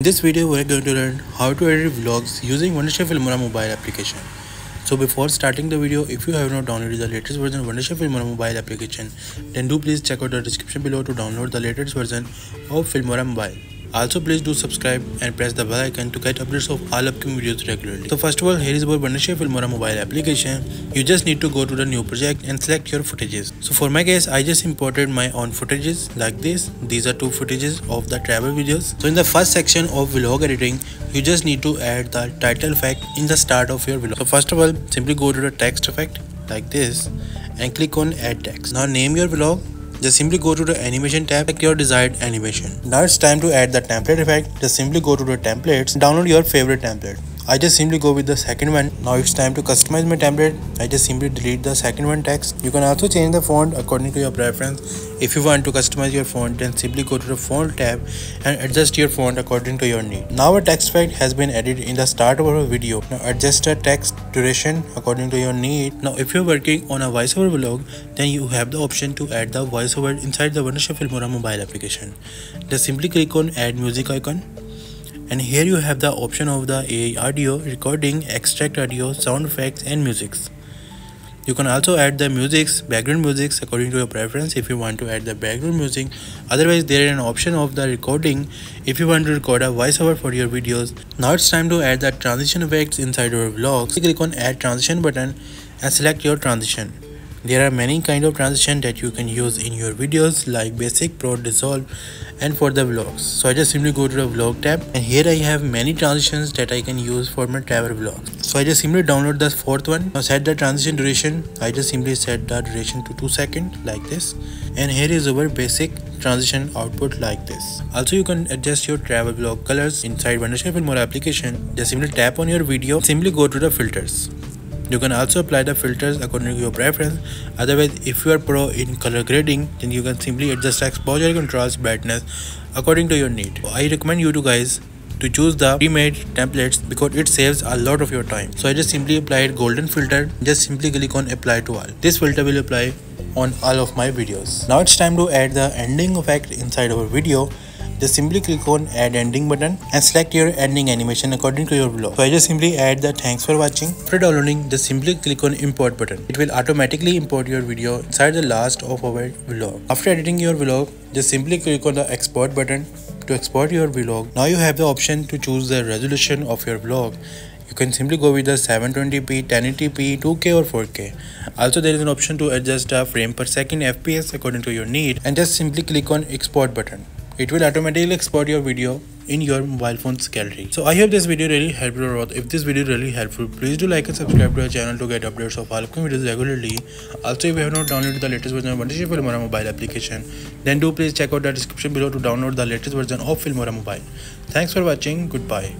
In this video, we are going to learn how to edit vlogs using Wondershare Filmora mobile application. So before starting the video, if you have not downloaded the latest version of Wondershare Filmora mobile application, then do please check out the description below to download the latest version of Filmora mobile. Also please do subscribe and press the bell icon to get updates of all upcoming videos regularly. So first of all, here is our Wondershare Filmora mobile application. You just need to go to the new project and select your footages. So for my case, I just imported my own footages like this. These are two footages of the travel videos. So in the first section of vlog editing, you just need to add the title effect in the start of your vlog. So first of all, simply go to the text effect like this and click on add text. Now name your vlog. Just simply go to the animation tab, pick your desired animation. Now it's time to add the template effect. Just simply go to the templates, download your favorite template. I just simply go with the second one. Now it's time to customize my template. I just simply delete the second one text. You can also change the font according to your preference. If you want to customize your font, then simply go to the font tab and adjust your font according to your need. Now a text effect has been added in the start of our video. Now adjust the text duration according to your need. Now if you're working on a voiceover vlog, then you have the option to add the voiceover inside the Wondershare Filmora mobile application. Just simply click on add music icon. And here you have the option of the AI audio, recording, extract audio, sound effects and musics. You can also add the musics, background musics according to your preference if you want to add the background music. Otherwise, there is an option of the recording if you want to record a voiceover for your videos. Now it's time to add the transition effects inside your vlogs. Click on add transition button and select your transition. There are many kind of transition that you can use in your videos like basic, pro, dissolve and for the vlogs. So I just simply go to the vlog tab and here I have many transitions that I can use for my travel vlogs. So I just simply download the fourth one. Now set the transition duration. I just simply set the duration to 2 seconds like this. And here is our basic transition output like this. Also you can adjust your travel vlog colors inside Wondershare Filmora application. Just simply tap on your video. Simply go to the filters. You can also apply the filters according to your preference. Otherwise, if you are pro in color grading, then you can simply adjust exposure, contrast, brightness according to your need. So I recommend you guys to choose the pre-made templates because it saves a lot of your time. So I just simply applied golden filter. Just simply click on apply to all. This filter will apply on all of my videos. Now it's time to add the ending effect inside our video. Just simply click on add ending button and select your ending animation according to your vlog. So I just simply add the thanks for watching. After downloading, just simply click on import button. It will automatically import your video inside the last of our vlog. After editing your vlog, just simply click on the export button to export your vlog. Now you have the option to choose the resolution of your vlog. You can simply go with the 720p, 1080p, 2K or 4K. Also there is an option to adjust the frame per second FPS according to your need and just simply click on export button. It will automatically export your video in your mobile phone's gallery. So I hope this video really helpful a lot. If this video really helpful, please do like and subscribe to our channel to get updates of all upcoming videos regularly. Also, if you have not downloaded the latest version of Wondershare Filmora mobile application, then do please check out the description below to download the latest version of Filmora mobile. Thanks for watching. Goodbye.